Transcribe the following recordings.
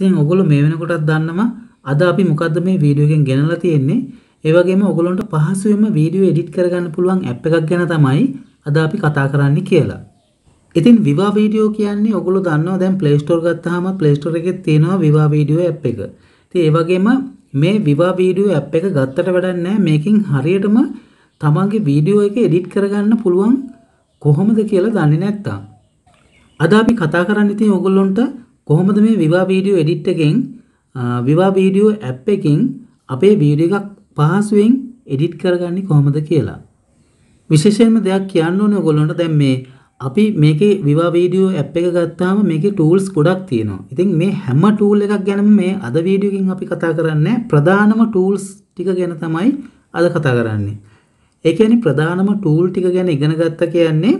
ඉතින් ඔයගොල්ලෝ මේ වෙනකොටත් දන්නවා අද අපි මොකද්ද මේ වීඩියෝ එකෙන් ගෙනලා තියෙන්නේ. ඒ වගේම ඔයගොල්ලන්ට පහසුවෙන්ම වීඩියෝ එඩිට් කරගන්න පුළුවන් ඇප් එකක් ගැන තමයි අද අපි කතා කරන්න කියලා. ඉතින් Viva Video කියන්නේ ඔයගොල්ලෝ දන්නවා දැන් Play Store ගත්තාම Play Store එකේ තියෙනවා Viva Video app එක. ඉතින් ඒ වගේම මේ Viva Video app එක ගත්තට වැඩක් නැහැ. මේකෙන් හරියටම තමන්ගේ වීඩියෝ එක එඩිට් කරගන්න පුළුවන් කොහොමද කියලා දන්නේ නැත්තම් අද අපි කතා කරන්න ඉතින් ඔයගොල්ලන්ට කොහොමද මේ Viva Video edit එකෙන් Viva Video app එකෙන් අපේ වීඩියෝ එකක් පහසුවෙන් edit කරගන්නේ කොහොමද කියලා. විශේෂයෙන්ම දෙයක් කියන්න ඕනේ ඔයගොල්ලන්ට දැන් මේ අපි මේකේ Viva Video app එක ගත්තාම මේකේ tools ගොඩක් තියෙනවා. ඉතින් මේ හැම tool එකක් ගැනම මේ අද වීඩියෝ එකෙන් අපි කතා කරන්නේ ප්‍රධානම tools ටික ගැන තමයි අද කතා කරන්නේ. ඒ කියන්නේ ප්‍රධානම tool ටික ගැන ඉගෙන ගත්තා කියන්නේ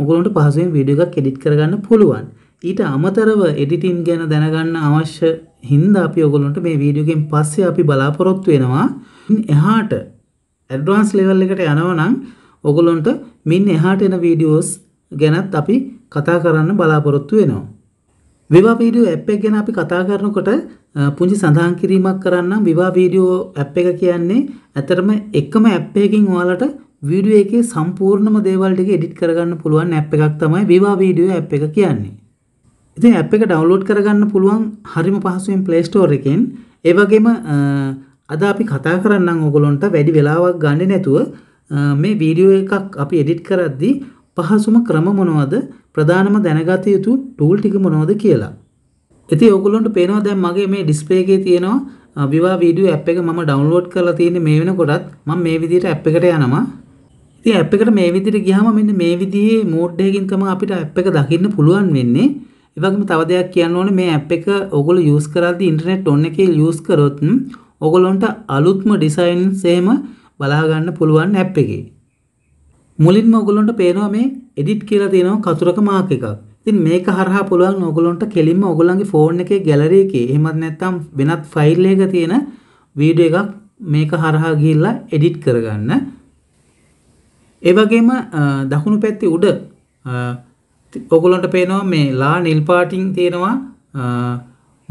ඔයගොල්ලන්ට පහසුවෙන් වීඩියෝ එකක් edit කරගන්න පුළුවන්. ඊට අමතරව editing ගැන දැනගන්න අවශ්‍ය හින්දා අපි ඔයගොල්ලන්ට මේ වීඩියෝ එකෙන් පස්සේ අපි බලාපොරොත්තු වෙනවා එහාට advanced level එකට යනවා නම් ඔයගොල්ලන්ට මින් එහාට එන videos ගැනත් අපි කතා කරන්න බලාපොරොත්තු වෙනවා. Viva Video app එක ගැන අපි කතා කරනකොට පුංචි සඳහන් කිරීමක් කරන්නම්. Viva Video app එක කියන්නේ ඇත්තටම එකම app එකකින් ඔයාලට වීඩියෝ එකේ සම්පූර්ණම දේවල් ටික edit කරගන්න පුළුවන් app එකක් තමයි Viva Video app එක කියන්නේ. ඉතින් app එක download කරගන්න පුළුවන් හරිම පහසුවෙන් Play Store එකෙන්. ඒ වගේම අද අපි කතා කරන්නම් ඔයගොල්ලන්ට වැඩි වෙලාවක් ගන්න නැතුව මේ වීඩියෝ එකක් අපි edit කරද්දී පහසුම ක්‍රම මොනවද? ප්‍රධානම දැනගත යුතු tool ටික මොනවද කියලා. ඉතින් ඔයගොල්ලන්ට පේනවා දැන් මගේ මේ display එකේ තියෙනවා Viva Video app එක මම download කරලා තියෙන්නේ. මේ වෙනකොටත් මම මේ විදිහට app එකට යනවා. ඉතින් app එකට මේ විදිහට ගියාම මෙන්න මේ විදිහේ mode එකකින් තමයි අපිට app එක දකින්න පුළුවන් වෙන්නේ. ඒ වගේම තව දෙයක් කියන්න ඕනේ මේ app එක ඔයගොල්ලෝ use කරද්දී internet on එකේ use කරොත් ඔයගොල්ලන්ට අලුත්ම designs එහෙම බලා ගන්න පුළුවන් app එකේ. මුලින්ම ඔයගොල්ලන්ට පේනවා මේ edit කියලා තියෙනවා කතරක mark එකක්. ඉතින් මේක හරහා පුළුවන් ඔයගොල්ලන්ට කෙලින්ම ඔයගොල්ලන්ගේ phone එකේ gallery එකේ එහෙමත් නැත්නම් වෙනත් file එකක තියෙන video එකක් මේක හරහා ගිහිල්ලා edit කරගන්න. ඒ වගේම දකුණු පැත්තේ උඩ ඔයගොල්ලන්ට පේනවා මේ ලා නිල් පාටින් තියෙනවා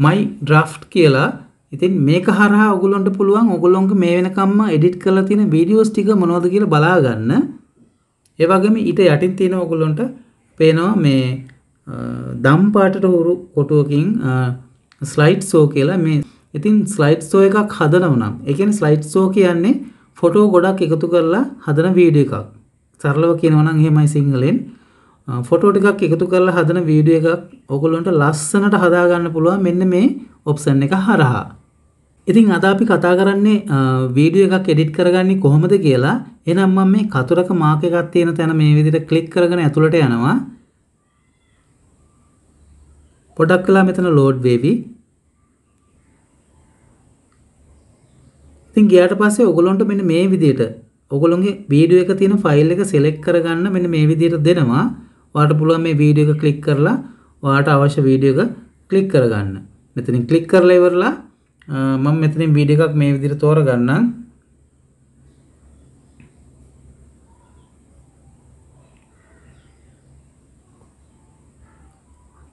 my draft කියලා. ඉතින් මේක හරහා ඔයගොල්ලන්ට පුළුවන් ඔයගොල්ලෝගේ මේ වෙනකම්ම edit කරලා තියෙන videos ටික මොනවද කියලා බලා ගන්න. ඒ වගේම ඊට යටින් තියෙන ඔයගොල්ලන්ට පේනවා මේ දම් පාටට උරු කොටුවකින් slide show කියලා මේ. ඉතින් slide show එකක් හදනවා නම් ඒ කියන්නේ slide show කියන්නේ ෆොටෝ ගොඩක් එකතු කරලා හදන වීඩියෝ එකක්. සරලව කියනවා නම් එහෙමයි සිංහලෙන්. ෆොටෝ ටිකක් එකතු කරලා හදන වීඩියෝ එකක් ඔයගොල්ලන්ට ලස්සනට හදා ගන්න පුළුවන් මෙන්න මේ ඔප්ෂන් එක හරහා. ඉතින් අද අපි කතා කරන්නේ වීඩියෝ එකක් එඩිට් කරගන්නේ කොහොමද කියලා. එහෙනම් මම මේ කතරක මාක් එකක් තියෙන තැන මේ විදිහට ක්ලික් කරගෙන ඇතුළට යනවා. පොඩක් වෙලා මෙතන ලෝඩ් වෙවි. ඉතින් ගියාට පස්සේ ඔයගොල්ලන්ට මෙන්න මේ විදිහට ඔයගොල්ලන්ගේ වීඩියෝ එක තියෙන ෆයිල් එක select කරගන්න මෙන්න මේ විදිහට දෙනවා. ඔයාලට පුළුවන් මේ වීඩියෝ එක ක්ලික් කරලා ඔයාලට අවශ්‍ය වීඩියෝ එක ක්ලික් කරගන්න. මෙතනින් ක්ලික් කරලා ඉවරලා මම මෙතනින් වීඩියෝ එකක් මේ විදිහට තෝරගන්නම්.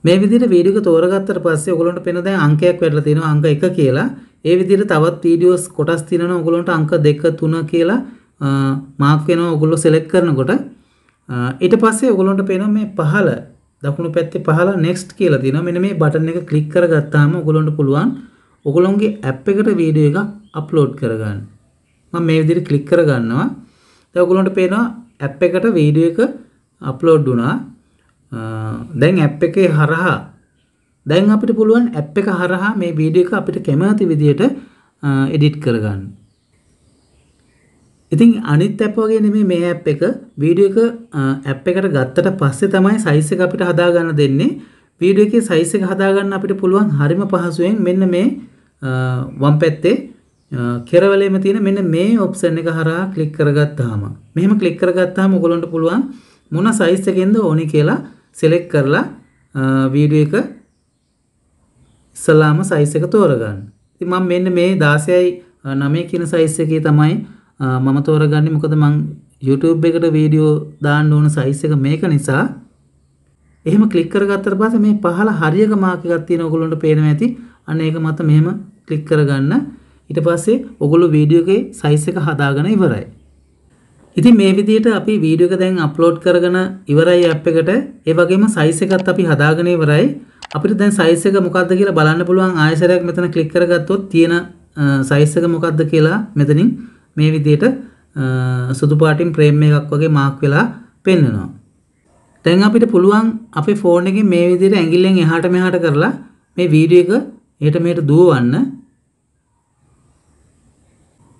මේ විදිහට වීඩියෝ එක තෝරගත්තට පස්සේ ඔයගොල්ලන්ට පේන දැන් අංකයක් වැඩිලා තියෙනවා අංක 1 කියලා. ඒ විදිහට තවත් වීඩියෝස් කොටස් තියෙනවා ඔයගොල්ලන්ට අංක 2 3 කියලා මාක් වෙනවා ඔයගොල්ලෝ select කරනකොට. ඊට පස්සේ ඔයගොල්ලන්ට පේනවා මේ පහළ දකුණු පැත්තේ පහළ next කියලා තියෙනවා. මෙන්න මේ බටන් එක click කරගත්තාම ඔයගොල්ලන්ට පුළුවන් ඔයගොල්ලන්ගේ app එකට වීඩියෝ එකක් upload කරගන්න. මම මේ විදිහට click කරගන්නවා. දැන් ඔයගොල්ලන්ට පේනවා app එකට වීඩියෝ එක upload වුණා. දැන් app එකේ හරහා දැන් අපිට පුළුවන් app එක හරහා මේ වීඩියෝ එක අපිට කැමති විදිහට edit කරගන්න. ඉතින් අනිත් app වගේ නෙමෙයි මේ app එක වීඩියෝ එක app එකට ගත්තට පස්සේ තමයි size එක අපිට හදාගන්න දෙන්නේ. වීඩියෝ එකේ size එක හදාගන්න අපිට පුළුවන් හරිම පහසුවෙන් මෙන්න මේ වම් පැත්තේ කෙරවලේම තියෙන මෙන්න මේ option එක හරහා click කරගත්තාම මෙහෙම click කරගත්තාම ඔයගොල්ලන්ට පුළුවන් මොන size එකෙන්ද ඕනේ කියලා select කරලා වීඩියෝ එක ඉස්සලාම size එක තෝරගන්න. ඉතින් මම මෙන්න මේ 16:9 කියන size එකේ තමයි මම තෝරගන්නේ. මොකද මම YouTube එකට වීඩියෝ දාන්න ඕන size එක මේක නිසා. එහෙම ක්ලික් කරගත්තට පස්සේ මේ පහළ හරියක mark එකක් තියෙන ඔයගොල්ලන්ට පේනවා ඇති. අන්න ඒක මත මෙහෙම ක්ලික් කරගන්න. ඊට පස්සේ ඔගොල්ලෝ වීඩියෝ එකේ සයිස් එක හදාගෙන ඉවරයි. ඉතින් මේ විදිහට අපි වීඩියෝ එක දැන් අප්ලෝඩ් කරගෙන ඉවරයි ඇප් එකට. ඒ වගේම සයිස් එකත් අපි හදාගෙන ඉවරයි. අපිට දැන් සයිස් එක මොකක්ද කියලා බලන්න පුළුවන්. ආයසරයක් මෙතන ක්ලික් කරගත්තොත් තියෙන සයිස් එක මොකක්ද කියලා මෙතනින් මේ විදිහට සුදු පාටින් ෆ්‍රේම් එකක් වගේ මාක් වෙලා පෙන්වනවා. දැන් අපිට පුළුවන් අපේ ෆෝන් එකේ මේ විදිහට ඇඟිල්ලෙන් එහාට මෙහාට කරලා මේ වීඩියෝ එක එහට මෙහට දුවවන්න.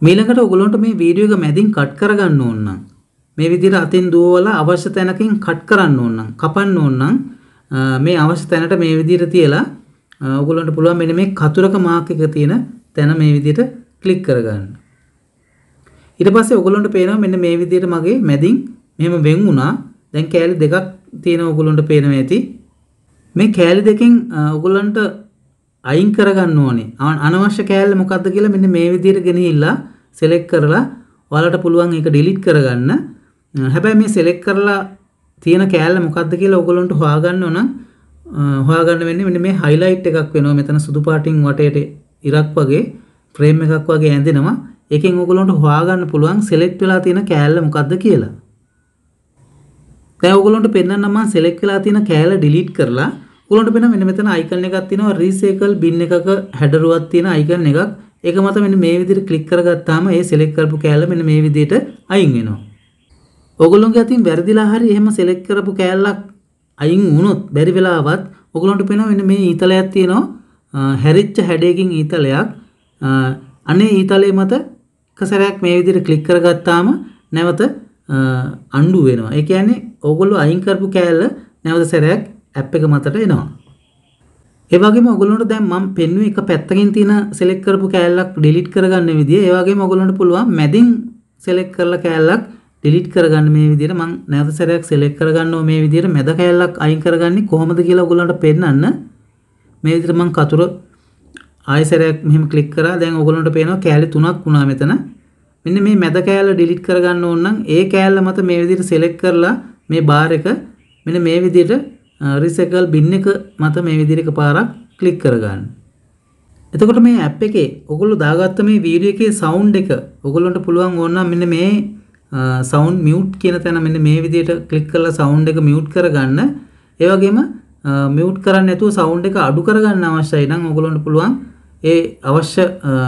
මීළඟට ඔයගොල්ලන්ට මේ වීඩියෝ එක මැදින් කට් කරගන්න ඕන නම් මේ විදිහට අතින් දුවවලා අවශ්‍ය තැනකින් කට් කරන්න ඕන නම් කපන්න ඕන නම් මේ අවශ්‍ය තැනට මේ විදිහට තියලා ඔයගොල්ලන්ට පුළුවන් මෙන්න මේ කතරක මාක් එක තියෙන තැන මේ විදිහට ක්ලික් කරගන්න. ඊට පස්සේ ඔයගොල්ලන්ට පේනවා මෙන්න මේ විදිහට මගේ මැදින් මෙහෙම වෙන් වුණා. දැන් කෑලි දෙකක් තියෙනවා ඔයගොල්ලන්ට පේනවා ඇති. මේ කෑලි දෙකෙන් ඔයගොල්ලන්ට අයින් කරගන්න ඕනේ. අනවශ්‍ය කෑල්ල මොකක්ද කියලා මෙන්න මේ විදිහට ගෙනහිල්ලා select කරලා ඔයාලට පුළුවන් ඒක delete කරගන්න. හැබැයි මේ select කරලා තියෙන කෑල්ල මොකක්ද කියලා ඔයගොල්ලන්ට හොයාගන්න ඕන නම් හොයාගන්න වෙන්නේ මෙන්න මේ highlight එකක් වෙනවා. මෙතන සුදු පාටින් වටේට ඉරක් වගේ frame එකක් වගේ ඇඳෙනවා. ඒකෙන් ඔයගොල්ලන්ට හොයාගන්න පුළුවන් select වෙලා තියෙන කෑල්ල මොකක්ද කියලා. දැන් ඔයගොල්ලන්ට පෙන්නන්න මම select වෙලා තියෙන කෑල්ල delete කරලා ඔයගොල්ලන්ට වෙන මෙන්න මෙතන අයිකන් එකක් තියෙනවා. රීසයිකල් බින් එකක හැඩරුවක් තියෙන අයිකන් එකක්. ඒක මත මෙන්න මේ විදිහට ක්ලික් කරගත්තාම ඒ select කරපු කෑල්ල මෙන්න මේ විදිහට අයින් වෙනවා. ඔයගොල්ලන්ගේ අතින් වැරදිලා හරි එහෙම select කරපු කෑල්ලක් අයින් වුණොත් බැරි වෙලාවත් ඔයගොල්ලන්ට වෙන මෙන්න මේ ඊතලයක් තියෙනවා. හැරිච්ච හැඩයකින් ඊතලයක්. අනේ ඊතලයේ මත එක සැරයක් මේ විදිහට ක්ලික් කරගත්තාම නැවත අඬු වෙනවා. ඒ කියන්නේ ඔයගොල්ලෝ අයින් කරපු කෑල්ල නැවත සැරයක් ඇප් එක මතට එනවා. ඒ වගේම ඔයගොල්ලන්ට දැන් මම පෙන්වුවේ එක පැත්තකින් තියෙන select කරපු කෑල්ලක් delete කරගන්න විදිය. ඒ වගේම ඔයගොල්ලන්ට පුළුවන් මැදින් select කරලා කෑල්ලක් delete කරගන්න මේ විදියට මම නැවත සැරයක් select කරගන්නවා. මේ විදියට මැද කෑල්ලක් අයින් කරගන්නේ කොහොමද කියලා ඔයගොල්ලන්ට පෙන්නන්න. මේ විදියට මම කතර ආයෙ සැරයක් මෙහෙම click කරා. දැන් ඔයගොල්ලන්ට පේනවා කෑලි තුනක් වුණා මෙතන. මෙන්න මේ මැද කෑල්ල delete කරගන්න ඕන නම් ඒ කෑල්ල මත මේ විදියට select කරලා මේ bar එක මෙන්න මේ විදියට රිසයිකල් බින් එක මත මේ විදිහට එකපාරක් ක්ලික් කරගන්න. එතකොට මේ ඇප් එකේ ඔයගොල්ලෝ දාගත්ත මේ වීඩියෝ එකේ සවුන්ඩ් එක ඔයගොල්ලන්ට පුළුවන් ඕන නම් මෙන්න මේ සවුන්ඩ් මියුට් කියන තැන මෙන්න මේ විදිහට ක්ලික් කරලා සවුන්ඩ් එක මියුට් කරගන්න. ඒ වගේම මියුට් කරන්නේ නැතුව සවුන්ඩ් එක අඩු කරගන්න අවශ්‍යයි නම් ඔයගොල්ලන්ට පුළුවන් ඒ අවශ්‍ය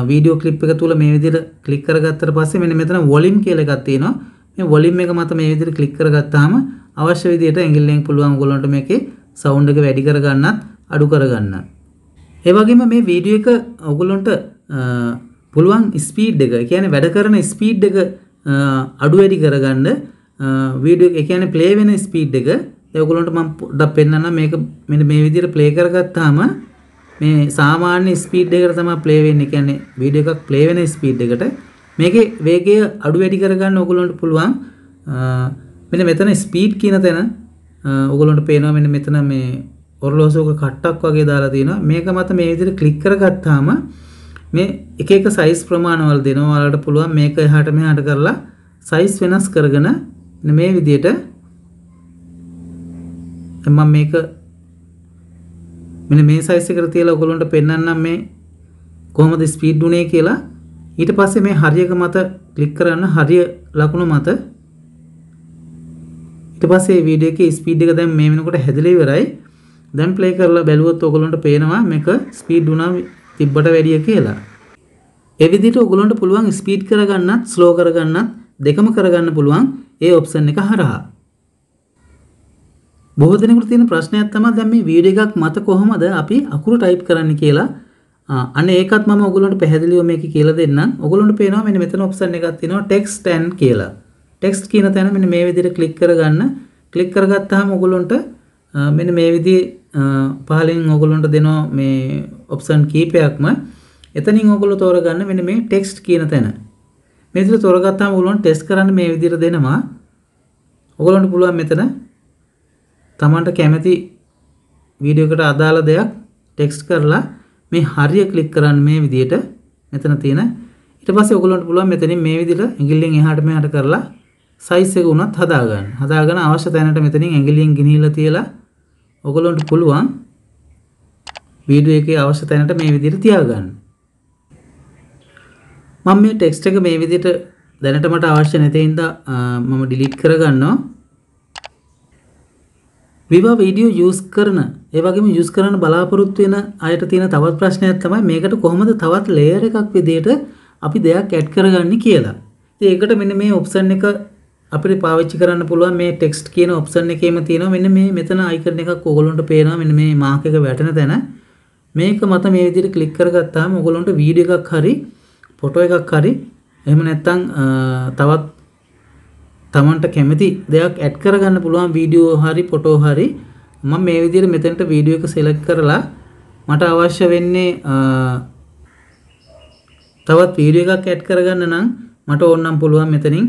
වීඩියෝ ක්ලිප් එක තුල මේ විදිහට ක්ලික් කරගත්තට පස්සේ මෙන්න මෙතන වොලියම් කියලා එකක් තියෙනවා. මේ වොලියම් එක මත මේ විදිහට ක්ලික් කරගත්තාම අවශ්‍ය විදිහට ඇඟිල්ලෙන් පුළුවන් ඔයගොල්ලන්ට මේකේ සවුන්ඩ් එක වැඩි කරගන්නත් අඩු කරගන්නත්. ඒ වගේම මේ වීඩියෝ එක ඔයගොල්ලන්ට පුළුවන් ස්පීඩ් එක, ඒ කියන්නේ වැඩ කරන ස්පීඩ් එක අඩු වැඩි කරගන්න වීඩියෝ එක, ඒ කියන්නේ ප්ලේ වෙන ස්පීඩ් එක. දැන් ඔයගොල්ලන්ට මම පොඩ්ඩක් පෙන්නන්නම් මේක මෙන්න මේ විදිහට ප්ලේ කරගත්තාම මේ සාමාන්‍ය ස්පීඩ් එකකට තමයි ප්ලේ වෙන්නේ. ඒ කියන්නේ වීඩියෝ එකක් ප්ලේ වෙන ස්පීඩ් එකට. මේකේ වේගය අඩු වැඩි කරගන්න ඔයගොල්ලන්ට පුළුවන් මෙන්න මෙතන ස්පීඩ් කියන තැන ඔයගොල්ලන්ට පේනවා. මෙන්න මෙතන මේ ඔරලෝසුවක කට්ටක් වගේ දාලා තියෙනවා. මේක මත මේ විදිහට ක්ලික් කරගත්තාම මේ එක එක සයිස් ප්‍රමාණවල දෙනවා. ඔයාලට පුළුවන් මේක එහාට මෙහාට කරලා සයිස් වෙනස් කරගෙන මේ විදිහට මම මේක මෙන්න මේ සයිස් එකට තියලා ඔයගොල්ලන්ට පෙන්නන්නම් මේ කොහොමද ස්පීඩ් උනේ කියලා. ඊට පස්සේ මේ හරියක මත ක්ලික් කරන්න හරිය ලකුණ මත ඊට පස්සේ වීඩියෝ එකේ ස්පීඩ් එක දැන් මේ වෙනකොට හැදලා ඉවරයි. දැන් ප්ලේ කරලා බැලුවොත් ඔයගොල්ලන්ට පේනවා මේක ස්පීඩ් උනා තිබ්බට වැඩිය කියලා. ඒ විදිහට ඔයගොල්ලන්ට පුළුවන් ස්පීඩ් කරගන්නත් ස්ලෝ කරගන්නත් දෙකම කරගන්න පුළුවන් ඒ ඔප්ෂන් එක හරහා. බොහෝ දෙනෙකුට තියෙන ප්‍රශ්නයක් තමයි දැන් මේ වීඩියෝ එකක් මත කොහොමද අපි අකුරු ටයිප් කරන්න කියලා. අන්න ඒකත් මම ඔයගොල්ලන්ට පැහැදිලිව මේක කියලා දෙන්නම්. ඔයගොල්ලන්ට පේනවා මෙන්න මෙතන ඔප්ෂන් එකක් තියෙනවා ටෙක්ස්ට් ඇන් කියලා. ටෙක්ස්ට් කියන තැන මෙන්න මේ විදිහට ක්ලික් කරගන්න. ක්ලික් කරගත්තාම ඔයගොල්ලන්ට මෙන්න මේ විදිහේ පහලින් ඔයගොල්ලන්ට දෙනවා මේ ඔප්ෂන් කීපයක්ම. එතනින් ඔයගොල්ලෝ තෝරගන්න මෙන්න මේ ටෙක්ස්ට් කියන තැන. මේ විදිහට තෝරගත්තාම ඔයගොල්ලන්ට ටෙස්ට් කරන්න මේ විදිහට දෙනවා. ඔයගොල්ලන්ට පුළුවන් මෙතන තමන්ට කැමති වීඩියෝ එකට අදාළ දෙයක් ටෙක්ස්ට් කරලා මේ හරිය ක්ලික් කරන්න මේ විදිහට මෙතන තියෙන. ඊට පස්සේ ඔයගොල්ලන්ට පුළුවන් මෙතනින් මේ විදිහට ඇඟිල්ලෙන් එහාට මෙහාට කරලා සයිස් එක උනත් හදාගන්න. හදාගෙන අවශ්‍ය තැනට මෙතනින් ඇඟිලියෙන් ගිනිහිල්ලා තියලා ඔයගොල්ලන්ට පුළුවන් වීඩියෝ එකේ අවශ්‍ය තැනට මේ විදිහට තියා ගන්න. මම මේ ටෙක්ස්ට් එක මේ විදිහට දැනට මට අවශ්‍ය නැති හින්දා මම ඩිලීට් කර ගන්නවා. විවා වීඩියෝ යූස් කරන, ඒ වගේම යූස් කරන්න බලාපොරොත්තු වෙන අයට තියෙන තවත් ප්‍රශ්නයක් තමයි මේකට කොහොමද තවත් ලේයර් එකක් විදිහට අපි දෙයක් ඇඩ් කරගන්නේ කියලා. ඉතින් ඒකට මෙන්න මේ ඔප්ෂන් එක අපිට පාවිච්චි කරන්න පුළුවන්. මේ ටෙක්ස්ට් කියන ඔප්ෂන් එකේම තියෙනවා මෙන්න මේ මෙතන අයිකන් එකක් ඕගොල්ලන්ට පේනවා. මෙන්න මේ මාක් එක වැටෙන තැන මේක මත මේ විදිහට ක්ලික් කරගත්තාම ඕගොල්ලන්ට වීඩියෝ එකක් හරි ෆොටෝ එකක් හරි එහෙම නැත්නම් තවත් Tamanට කැමති දෙයක් ඇඩ් කරගන්න පුළුවන් වීඩියෝ හරි ෆොටෝ හරි. මම මේ විදිහට මෙතනට වීඩියෝ එක select කරලා මට අවශ්‍ය වෙන්නේ තවත් වීඩියෝ එකක් ඇඩ් කරගන්න නම් මට ඕන නම් පුළුවන් මෙතනින්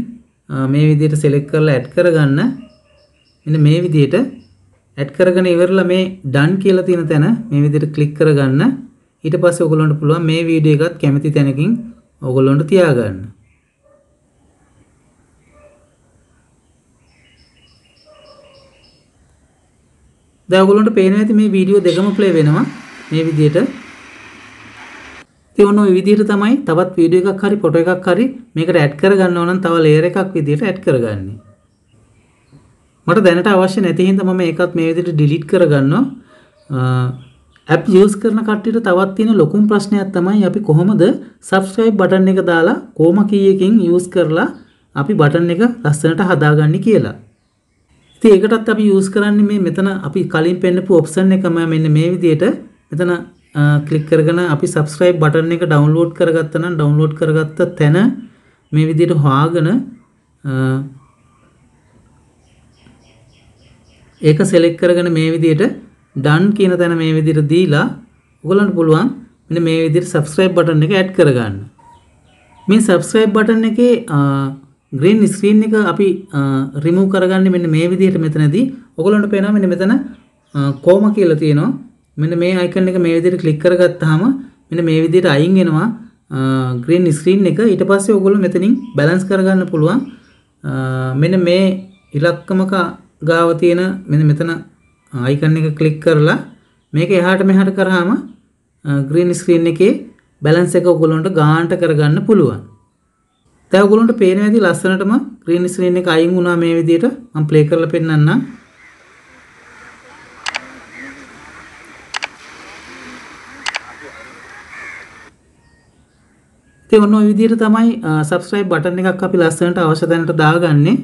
මේ විදිහට select කරලා ඇඩ් කරගන්න. මෙන්න මේ විදිහට ඇඩ් කරගෙන ඉවරලා මේ done කියලා තියෙන තැන මේ විදිහට click කරගන්න. ඊට පස්සේ ඔයගොල්ලන්ට පුළුවන් මේ වීඩියෝ එකත් කැමති තැනකින් ඔයගොල්ලන්ට තියාගන්න. දැන් ඔයගොල්ලන්ට පේනවා ඇති මේ වීඩියෝ දෙකම play වෙනවා මේ විදිහට. ඉතින් ඔන්න ඔය විදිහට තමයි තවත් වීඩියෝ එකක් හරි ෆොටෝ එකක් හරි මේකට ඇඩ් කරගන්න ඕන නම් තව ලේයර් එකක් විදිහට ඇඩ් කරගන්නේ. මට දැනට අවශ්‍ය නැති හින්දා මම ඒකත් මේ විදිහට ඩිලීට් කරගන්නවා. ඇප් යූස් කරන කට්ටියට තවත් තියෙන ලොකුම ප්‍රශ්නයක් තමයි අපි කොහොමද subscribe බටන් එක දාලා කොම කී එකකින් යූස් කරලා අපි බටන් එක ලස්සනට හදාගන්නේ කියලා. ඉතින් ඒකටත් අපි යූස් කරන්නේ මේ මෙතන අපි කලින් පෙන්නපු ඔප්ෂන් එකම. මෙන්න මේ විදිහට මෙතන ක්ලික් කරගෙන අපි subscribe බටන් එක ඩවුන්ලෝඩ් කරගත්තා නම් ඩවුන්ලෝඩ් කරගත්ත තැන මේ විදිහට හොයාගෙන ඒක select කරගෙන මේ විදිහට done කියන තැන මේ විදිහට දීලා ඔයගලන්ට පුළුවන් මෙන්න මේ විදිහට subscribe බටන් එක ඇඩ් කරගන්න. මේ subscribe බටන් එකේ green screen එක අපි remove කරගන්නේ මෙන්න මේ විදිහට. මෙතනදී ඔයගලන්ට පේනවා මෙන්න මෙතන කොම කියලා තියෙනවා. මෙන්න මේ අයිකන් එක මේ විදිහට ක්ලික් කරගත්තාම මෙන්න මේ විදිහට අයින් වෙනවා green screen එක. ඊට පස්සේ ඔයගොල්ලෝ මෙතනින් බැලන්ස් කරගන්න පුළුවන්. මෙන්න මේ ඉලක්කමක ගාව තියෙන මෙන්න මෙතන අයිකන් එක ක්ලික් කරලා මේක එහාට මෙහාට කරාම green screen එකේ බැලන්ස් එක ඔයගොල්ලන්ට ගානට කරගන්න පුළුවන්. දැන් ඔයගොල්ලන්ට පේන විදිහ ලස්සනටම green screen එක අයින් වුණා. මේ විදිහට මම play කරලා පෙන්නන්නම්. ඉතින් ඔන්න ඔය විදිහට තමයි subscribe බටන් එකක් අපි ලස්සනට අවශ්‍ය තැනට දාගන්නේ.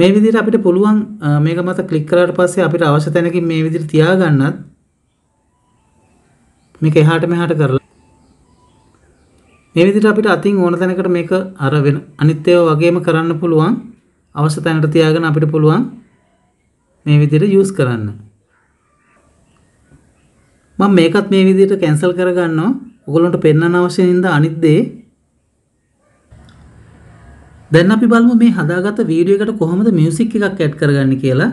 මේ විදිහට අපිට පුළුවන් මේක මත ක්ලික් කරාට පස්සේ අපිට අවශ්‍ය තැනකින් මේ විදිහට තියාගන්නත් මේක එහාට මෙහාට කරලා මේ විදිහට අපිට අතින් ඕන තැනකට මේක අර වෙන අනිත් ඒවා වගේම කරන්න පුළුවන්. අවශ්‍ය තැනට තියාගෙන අපිට පුළුවන් මේ විදිහට use කරන්න. මම මේකත් මේ විදිහට cancel කරගන්නවා. ඔයගොල්ලන්ට පෙන්වන්න අවශ්‍ය නිසා අනිත් දේ. දැන් අපි බලමු මේ හදාගත්ත වීඩියෝ එකට කොහොමද මියුසික් එකක් ඇඩ් කරගන්නේ කියලා.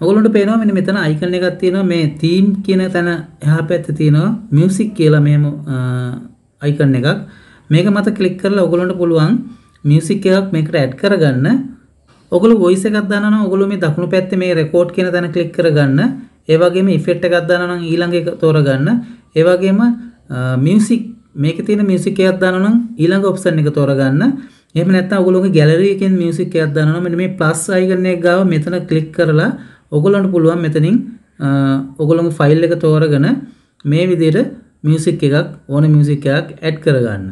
ඔයගොල්ලන්ට පේනවා මෙන්න මෙතන අයිකන් එකක් තියෙනවා. මේ තීම් කියන තැන එහා පැත්තේ තියෙනවා මියුසික් කියලා මේම අයිකන් එකක්. මේක මත ක්ලික් කරලා ඔයගොල්ලන්ට පුළුවන් මියුසික් එකක් මේකට ඇඩ් කරගන්න. ඔයගොල්ලෝ වොයිස් එකක් දානවා නම් ඔයගොල්ලෝ මේ දකුණු පැත්තේ මේ රෙකෝඩ් කියන තැන ක්ලික් කරගන්න. ඒ වගේම ඉෆෙක්ට් එකක් දානවා නම් ඊළඟ එක තෝරගන්න. ඒ වගේම මියුසික් මේකේ තියෙන මියුසික් එකක් දානවා නම් ඊළඟ ඔප්ෂන් එක තෝරගන්න. එහෙම නැත්නම් ඔයගොල්ලෝගේ ගැලරි එකෙන් මියුසික් එකක් දානවා නම් මෙන්න මේ ප්ලස් අයිකන් එක ගාව මෙතන ක්ලික් කරලා ඔයගොල්ලන්ට පුළුවන් මෙතනින් ඔයගොල්ලෝගේ ෆයිල් එක තෝරගෙන මේ විදිහට මියුසික් එකක් ඕන මියුසික් එකක් ඇඩ් කරගන්න.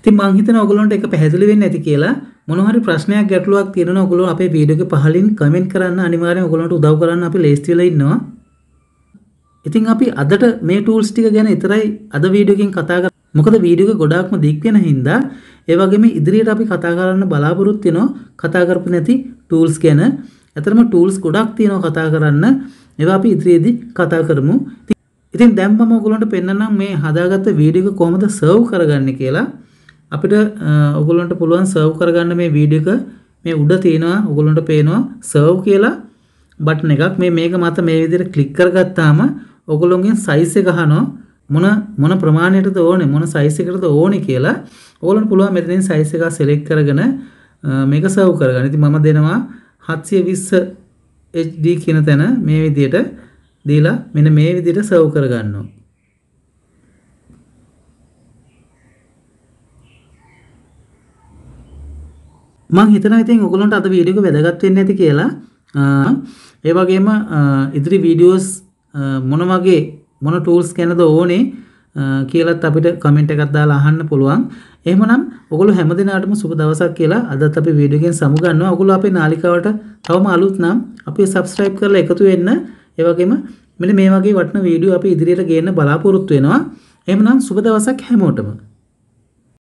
ඉතින් මම හිතනවා ඔයගොල්ලන්ට ඒක පැහැදිලි වෙන්නේ නැති කියලා. මොනවා හරි ප්‍රශ්නයක් ගැටලුවක් තියෙනවා ඔයගොල්ලෝ අපේ වීඩියෝ එක පහලින් කමෙන්ට් කරන්න. අනිවාර්යයෙන් ඔයගොල්ලන්ට උදව් කරන්න අපි ලෑස්ති වෙලා ඉන්නවා. ඉතින් අපි අදට මේ ටූල්ස් ටික ගැන විතරයි අද වීඩියෝ එකෙන් කතා කරන්නේ. මොකද වීඩියෝ එක ගොඩාක්ම දික් වෙන හින්දා ඒ වගේම ඉදිරියට අපි කතා කරන්න බලාපොරොත්තු වෙනවා කතා කරපු නැති ටූල්ස් ගැන. ඇත්තටම ටූල්ස් ගොඩක් තියෙනවා කතා කරන්න. ඒවා අපි ඉදිරියේදී කතා කරමු. ඉතින් දැන් මම ඔයගොල්ලන්ට පෙන්නන්නම් මේ හදාගත්ත වීඩියෝ එක කොහොමද සර්ව් කරගන්නේ කියලා. අපිට ඔයගොල්ලන්ට පුළුවන් සර්ව් කරගන්න මේ වීඩියෝ එක මේ උඩ තියෙනවා ඔයගොල්ලන්ට පේනවා සර්ව් කියලා බටන් එකක්. මේක මත මේ විදිහට ක්ලික් කරගත්තාම ඔයගොල්ලෝගෙන් සයිස් එක අහනවා මොන ප්‍රමාණයටද ඕනේ මොන සයිස් එකකටද ඕනේ කියලා. ඔයගොල්ලන්ට පුළුවන් මෙතනින් සයිස් එක select කරගෙන මේක සර්ව් කරගන්න. ඉතින් මම දෙනවා 720 HD කියන තැන මේ විදියට දීලා මෙන්න මේ විදියට සර්ව් කර ගන්නවා. මම හිතනවා ඉතින් ඔයගොල්ලන්ට අද වීඩියෝ එක වැදගත් වෙන්න ඇති කියලා. ඒ වගේම ඉදිරි වීඩියෝස් මොන වගේ මොන ටූල්ස් ගැනද ඕනේ කියලාත් අපිට කමෙන්ට් එකක් දාලා අහන්න පුළුවන්. එහෙමනම් ඔයගොල්ලෝ හැම දිනාටම සුබ දවසක් කියලා අදත් අපි වීඩියෝ එකෙන් සමු ගන්නවා. ඔයගොල්ලෝ අපේ නාලිකාවට තවම අලුත් නම් අපි subscribe කරලා එකතු වෙන්න. ඒ වගේම මෙන්න මේ වගේ වටිනා වීඩියෝ අපි ඉදිරියට ගේන්න බලාපොරොත්තු වෙනවා. එහෙමනම් සුබ දවසක් හැමෝටම.